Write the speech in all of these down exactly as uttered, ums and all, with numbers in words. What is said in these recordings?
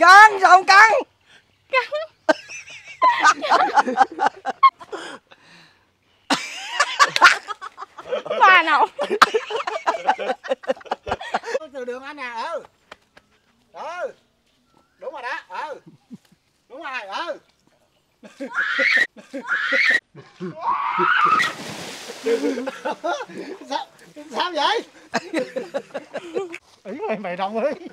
Cắn sao không cắn? Cắn. Bà nào. Từ đường anh à, ừ. Ừ. Đúng rồi đó, ừ. Đúng rồi, ừ. Sao, sao vậy? Ý mày mày đồng ý.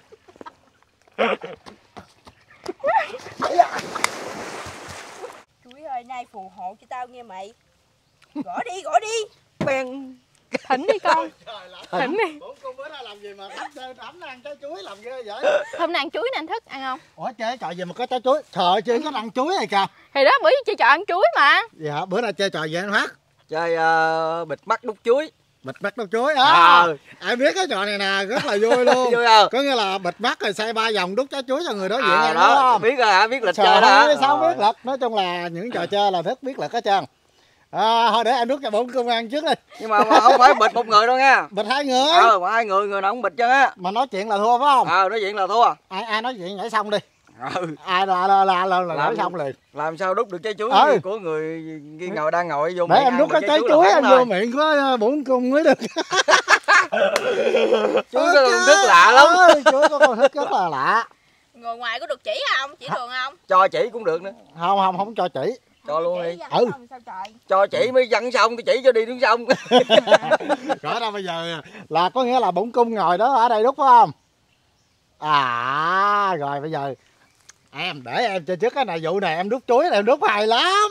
Chuối ơi, nay phù hộ cho tao nghe mày. Gõ đi, gõ đi. Bèn thỉnh đi con. Thỉnh đi. Bốn con bữa ra làm gì mà ẩm ăn trái chuối làm ghê vậy? Hôm nay ăn chuối nên thức ăn không? Ủa chơi trò gì mà có trái chuối? Trời chơi có ăn chuối này kìa. Thì đó bữa chơi trò ăn chuối mà. Dạ bữa nay chơi trò gì anh Phát? Chơi uh, bịt mắt đút chuối. Bịt mắt đút chuối á. À. Ai biết cái trò này nè rất là vui luôn. Vui à. Có nghĩa là bịt mắt rồi xoay ba vòng đút trái chuối cho người đối diện à, đó. Đúng không? Biết rồi hả? Biết lịch chơi đó. Sao biết lịch? Nói chung là những trò chơi là thích biết lịch hết trơn. À, thôi để em đút cho bốn công an trước đi. Nhưng mà không phải bịt một người đâu nha. Bịt hai người. Ờ mà hai người người nào cũng bịt chứ á. Mà nói chuyện là thua phải không? Ờ à, nói chuyện là thua. Ai ai nói chuyện nhảy xong đi. Ừ. Ai là là là là, là làm, xong liền. Làm sao đút được trái chuối ừ. của người ngồi đang ngồi vô. Để miệng em đút cái trái chuối em vô miệng có bốn cung mới được. Chuối có công thức lạ lắm. Chuối có công thức rất là lạ. Ngồi ngoài có được chỉ không? Chỉ đường không? Cho chỉ cũng được nữa. Không không không cho chỉ. Cho luôn đi. Ừ. Cho chỉ mới dặn xong tôi chỉ cho đi đứng xong. Rõ ra bây giờ là có nghĩa là bổn cung ngồi đó ở đây đúng không? À rồi bây giờ em để em chơi trước cái này vụ này em đút chuối này em đút hay lắm.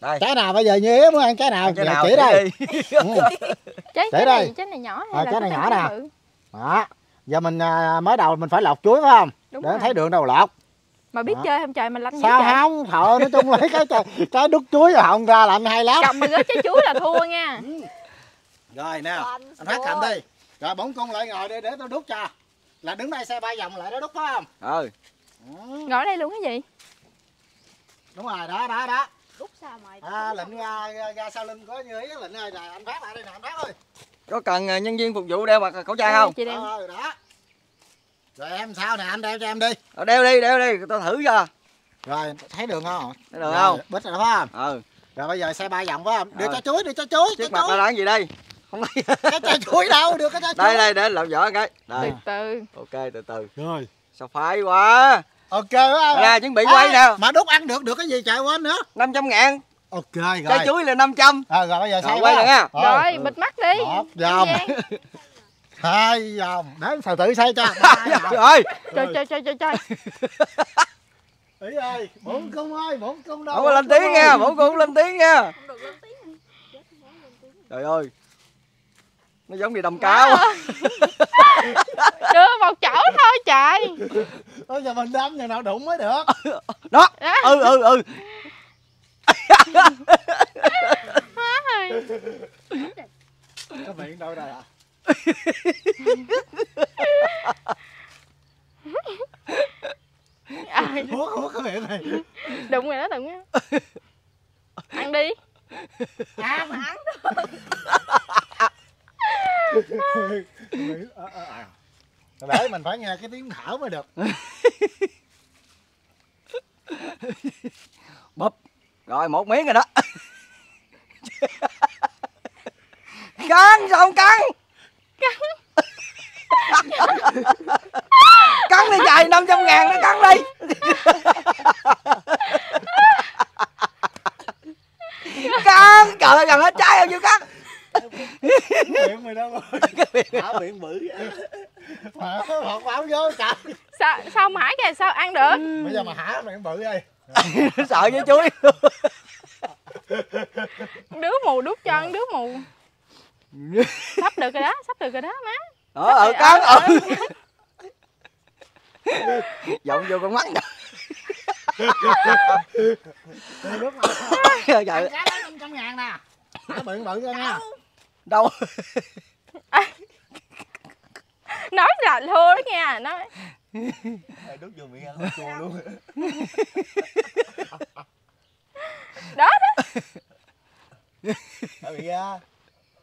Đây. Cái nào bây giờ như ý muốn ăn cái nào? Cái nào chỉ đây. Chỉ đây. Cái này nhỏ hay à, là cái này nhỏ nè. Đó. Giờ mình mới đầu mình phải lọc chuối phải không? Đúng để rồi. Thấy đường đâu lọt. Mà biết đó. Chơi không trời mình lanh dữ sao trời. Không thợ nói chung lấy cái trời, cái đút chuối rồi họng ra là anh hay lắm. Chồng mình gỡ trái chuối là thua nha. Ừ. Rồi nè anh Phát cầm đi rồi bỗng con lại ngồi đi để tao đút cho là đứng đây xe ba vòng lại đó đút phải không? Ừ. Ừ. Ngồi đây luôn cái gì đúng rồi đó đó đó đút sao mày à, lịnh ra, ra, ra sau lưng có như ý lịnh ơi rồi anh Phát lại đây nè anh Phát ơi có cần nhân viên phục vụ đeo mặt khẩu trang không? Chị đeo. Ờ, đó. Rồi em sao nè anh đeo cho em đi. Rồi đeo đi, đeo đi, tao thử cho. Rồi, thấy đường không? Thấy đường không? Bít rồi đó phải không? Ừ. Rồi bây giờ xe ba vòng phải không? Đưa trái chuối, đưa trái chuối. Trước mặt là đang gì đây? Không thấy. Cái trái chuối đâu, đưa cái trái chuối. Đây đây để làm vỏ cái. Từ từ. Ok, từ từ. Rồi. Sao phái quá. Ok quá. Ra chuẩn bị quay nè. Mà đút ăn được được cái gì chạy quên nữa. năm trăm ngàn. Ok rồi. Trái chuối là năm trăm. Rồi rồi bây giờ xe quay nè. Rồi, bịt mắt đi. Vòng. Hai vòng để sao tự xây cho ơi chơi chơi chơi chơi chơi ý ơi bốn cung ơi bốn cung đâu không có lên tiếng nha bốn cung lên tiếng nha trời ơi nó giống như đầm cá đưa một chỗ thôi trời bây giờ mình đâm nhà nào đụng mới được đó ừ ừ ừ cái miệng đâu đây à hút hút cái miệng này đụng rồi đó đụng nha ăn đi à mà ăn để mình phải nghe cái tiếng thở mới được bóp rồi một miếng rồi đó cắn sao không cắn cắn đi trời năm trăm ngàn nó cắn đi cắn trời ơi gần hết trái không chịu cắn miệng mày đâu thả miệng bự hột báo vô trời sao, sao mãi kìa sao ăn được bây giờ mà hả miệng bự đây sợ với chuối đứa mù đút cho ăn đứa mù sắp được rồi đó sắp được rồi đó má đó ờ cắn ừ vọng vô con mắt nè trời ơi năm trăm ngàn nè bự bự ra nha đâu à, nói là thua đó nha nói đút vô miệng ăn chua luôn đó đó tại vì ra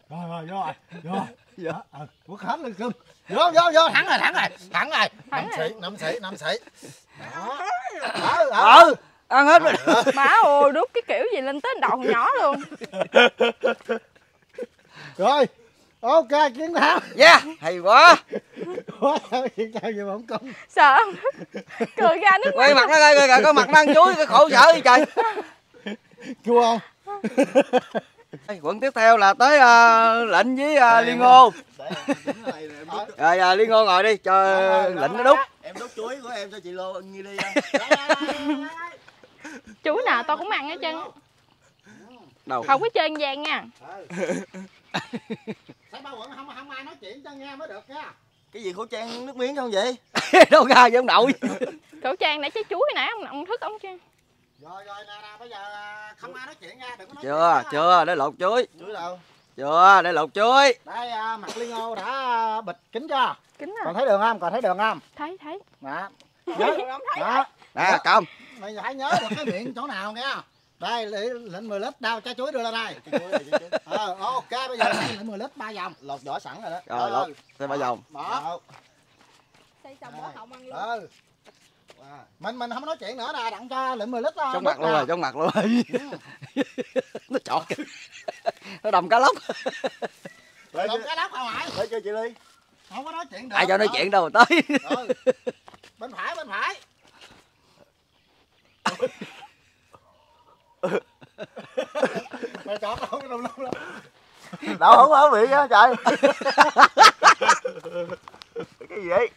rồi rồi vô rồi vô dạ ờ quất hết lên cưng vô vô vô thẳng rồi thẳng rồi thẳng rồi năm sĩ năm sĩ năm sĩ Ờ, ờ, ăn hết rồi. Má ơi, đút cái kiểu gì lên tới đầu nhỏ luôn. Rồi. Ok, kiếm thao. Yeah, hay quá. Quá kiếm thao về bổng công. Sợ. Cười ra nước quay mặt nó coi coi kìa, có mặt nó ăn chuối cái khổ sở gì trời. Chua không? Quận tiếp theo là tới uh, Lịnh với uh, Ly Ngô. Rồi à, Ly Ngô ngồi đi cho à, Lịnh nó đút. Em đút chuối của em cho chị Lô như đi. Chuối nào tao cũng ăn hết trơn. Đâu? Không có chơi vàng nha. Sao ba quận không không ai nói chuyện cho nghe mới được nha. Cái gì khẩu trang nước miếng không vậy? Đâu ra vậy ông nội. Khẩu trang nãy trái chuối nãy ông ông thức ông chứ. Rồi rồi nè nè bây giờ không ai nói chuyện nha, đừng có nói. Chưa, chuyện chưa, để lột chuối. Chuối đâu? Chưa, để lột chuối. Đây à, mặt Ly Ngô đã bịch kính cho. Kính à. Còn thấy đường không? Còn thấy đường không? Thấy thấy. Đó. Đó. Nè, cầm. Mày phải nhớ được cái miệng chỗ nào nghe. Đây, lịnh mười lít đâu, trái chuối đưa lên đây. Ờ, ok, bây giờ lịnh mười lít ba vòng. Lột vỏ sẵn rồi đó. Rồi, lột, thêm ba vòng. Đó. Xây xong bỏ họng ăn luôn. Mình mình không nói chuyện nữa nè, đặng cho lịnh mười lít đó. Trong mặt luôn rồi, trong mặt luôn rồi. Nó chọt kìa. Nó đầm cá lóc. Đầm cá lóc hả mày? Để cho chị Ly. Không có nói chuyện được. Ai cho nói chuyện đâu mà tới. Bên phải, bên phải. Mày chọt đâu, đâu, đâu, đâu. Đâu không ở miệng á trời. Cái gì vậy?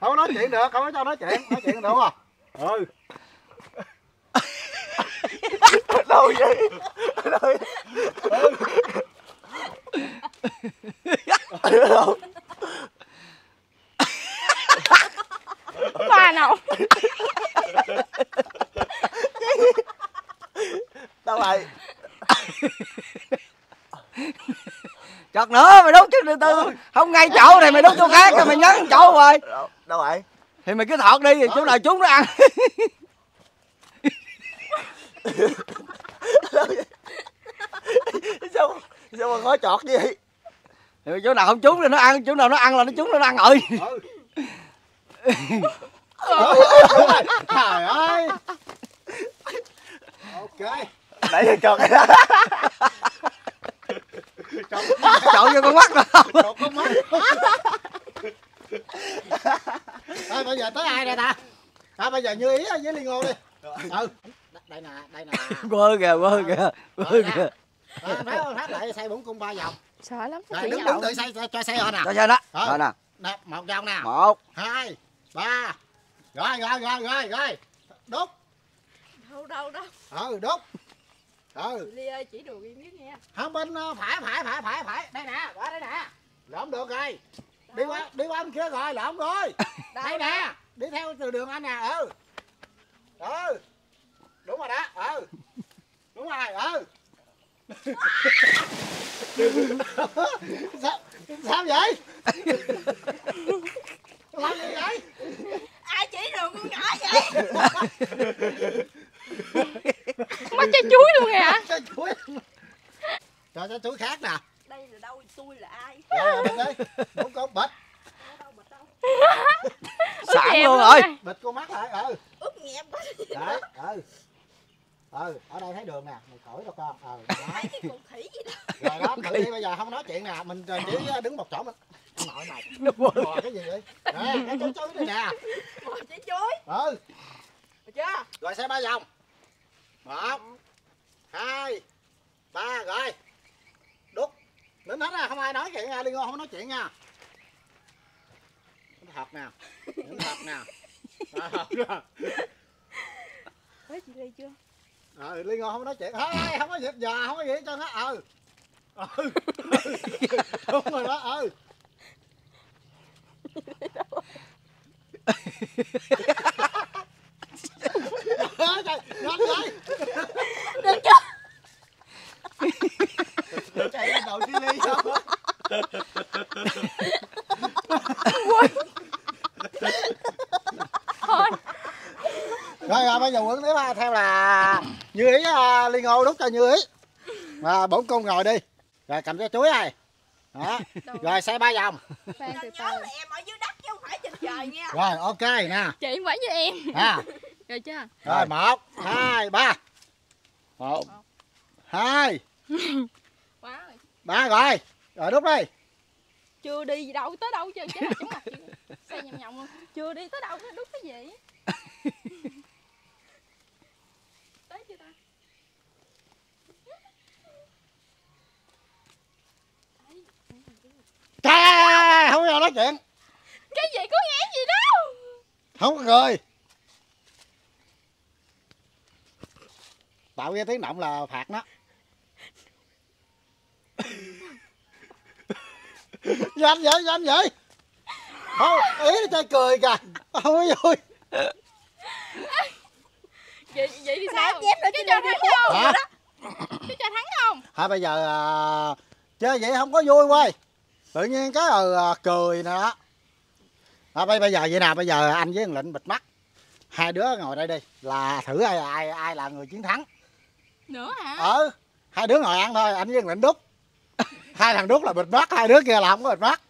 Không nói chuyện được, không có cho nói chuyện, nói chuyện được không? Ừ. Đâu vậy? Đâu vậy? Đâu? Pha nào? Đâu mày? Chọt nữa mày đốt chứ từ từ. Không ngay chỗ này mày đốt chỗ khác rồi mày nhấn chỗ rồi. Đâu vậy? Thì mày cứ thọt đi thì chỗ nào chúng nó ăn. Sao sao mà khó chọt như vậy? Thì chỗ nào không trúng thì nó ăn, chỗ nào nó ăn là nó trúng nó ăn rồi. Trời ơi. Ok. Nãy giờ cái đó. Trộn vô con mắt rồi. Trộn con mắt. Thôi bây giờ tới ai đây ta? Thôi bây giờ như ý với Ly Ngô đi. Ừ. Đây nè, đây nè. Quơ kìa, quơ kìa. Quơ kìa. Phải không? Tháp lại xây bốn cung ba vòng. Sợ lắm. Đây đứng đứng tự xây cho xây rồi nè. Cho xây đó. Rồi nè. Nè, một vòng nè. Một. Hai. Ba. Rồi rồi rồi rồi rồi. Đốt. Đâu đâu đâu. Ừ, đốt. Ừ. Ly ơi chỉ đường em biết nghe. Không bên phải phải phải phải phải. Đây nè, qua đây nè. Lộn được rồi. Đi qua đi qua bên kia rồi, lộn rồi. Đây nè, đi theo từ đường anh nè. Ừ. Ừ. Đúng rồi đó. Ừ. Đúng rồi. Ừ. Sao, sao vậy? Làm gì vậy? Ai chỉ đường con nhỏ vậy? Mắc trái chuối luôn nè. Trái chuối. Cho trái chuối khác nè. Đây là đâu, tôi là ai? Đúng con bịch. Sẵn luôn rồi. Bịch con mắt lại. Ừ. Ướp nhẹp. Đấy. Ừ. Ừ, ở đây thấy đường nè, mày khỏi đâu con. Ừ, thấy cái con khỉ gì đó. Rồi đó, tự nhiên bây giờ không nói chuyện nè, mình chỉ đứng một chỗ mình. Nội mày. Mò cái gì vậy? Nè, cái trái chuối đây nè. Mò trái chuối. Ừ. Được chưa? Rồi xe ba vòng. Một, hai, ba, rồi. Đút. Đến hết ra, không ai nói chuyện nha, Ly Ngô không nói chuyện nha. Nó hợp nè. Nó hợp nè. Nó hợp nè. Thấy chị Ly chưa? Ờ, Ly Ngô không nói chuyện. Thôi, không có dịp giờ, không có gì cho nó. Ừ. Ừ. Đúng rồi đó, ừ. Trời ơi, nhanh rồi. Được chưa? Được chạy lên đầu chứ Ly không á. Thôi. Rồi rồi, bây giờ quấn tiếp theo là Như Ý, Ly Ngô đút cho Như Ý. Mà bổn cung ngồi đi. Rồi cầm cái chuối này. Đó. Rồi xoay ba vòng. Em ở dưới đất chứ không phải trên trời. rồi nha. Rồi ok nè. Chị quẩy với em. À. Rồi chưa? Rồi một, hai, ba. Một, hai. Quá rồi. Ba rồi. Rồi đút đi. Chưa đi gì đâu, tới đâu chứ chứ là chúng mặt xe nhầm nhộng luôn. Chưa đi tới đâu đút cái gì. Tới chưa ta? Trời không nghe nói chuyện. Cái gì có nghe gì đâu. Không có cười. Tạo ra tiếng động là phạt nó. Nhanh vậy, nhanh vậy. Không, ý nó chơi cười kìa. Không có vui. Vậy, vậy thì sao? Cái cho thắng không? Hả? Cái cho thắng không? Hả bây giờ à, chơi vậy không có vui quay. Tự nhiên cái ờ à, cười nè đó. À, bây, bây giờ vậy nào, bây giờ anh với thằng Lịnh bịt mắt. Hai đứa ngồi đây đi. Là thử ai ai ai là người chiến thắng. Nữa hả? Ờ, hai đứa ngồi ăn thôi, anh với thằng Lịnh đút. Hai thằng đút là bịt mắt, hai đứa kia là không có bịt mắt.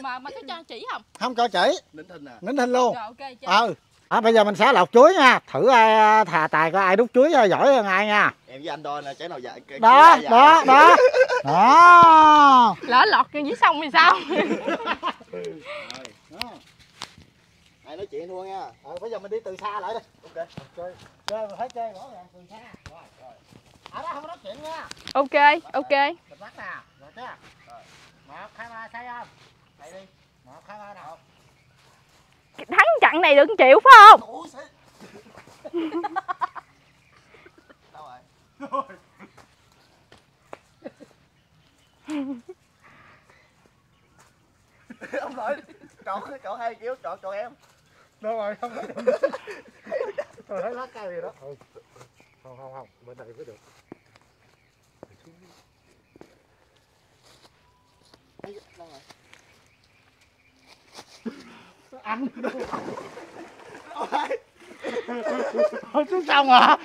Mà mà có cho chỉ không? Không cho chỉ. Nín thinh à. Nín thinh luôn. Rồi ok chứ. Ừ. À, bây giờ mình sẽ lọc chuối nha. Thử ai thà tài coi ai đút chuối giỏi hơn ai nha. Em với anh đôi là trái nào dài. Đó, dài đó, đó. Đó. Lỡ lọt kia dưới sông thì sao? Ai nói chuyện luôn nha. Ờ bây giờ mình đi từ xa lại đi. Ok. Chơi. Chơi mà phải chơi rõ ràng từ xa. Rồi rồi. Ở đó không nói chuyện nha. Ok, ok. Bịt mắt nè. Rồi chứ. Rồi. Một, hai, ba, say không? Đây đi. Một, hai, ba nào. Thắng trận này đừng chịu phải không? Ủa, đâu rồi? Đâu rồi? Ông nói chọn chọn hai kiểu chọn chọn em. Đâu rồi? Không nói được. Trời ơi, lá cây gì đó. Không không không, bên này mới được. Đâu rồi? Ăn thôi xuống sông hả?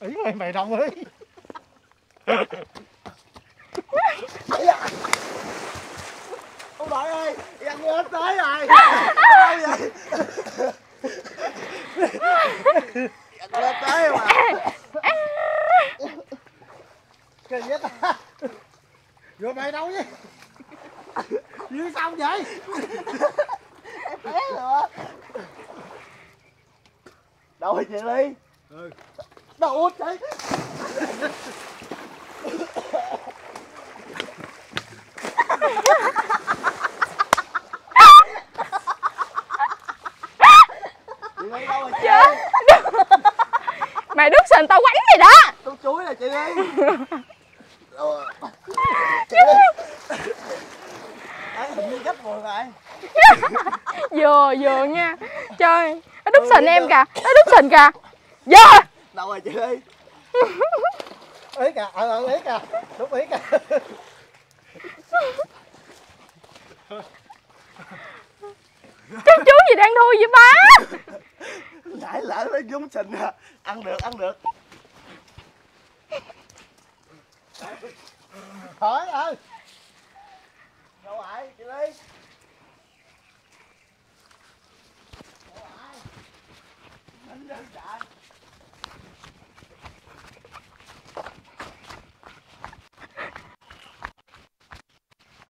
Ý mày mày đồng ý. Ông đội ơi, ăn hết tới rồi. Đâu vậy? Ăn hết tới mà. Kìa vậy ta. Rồi mày đâu vậy? Như sao vậy? Em té rồi. Đâu vậy Ly? Ừ. Đâu út vậy? Mày đâu vậy trời? Mày đứt sình tao quánh mày đó. Tao chuối là chị Ly. Vừa vừa nha. Trời, nó đút sình em kìa, nó đút sình kìa. Dạ. Đâu rồi chị Ly? Ý kìa, ờ ờ ý kìa, đút ý kìa. Cái chú gì đang thui vậy má? Nãy lỡ nó dúng sình à, ăn được, ăn được. Thôi ơi. Đâu rồi chị Ly? Đâu rồi? Đánh đánh chạy.